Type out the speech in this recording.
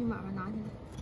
立马把拿起来。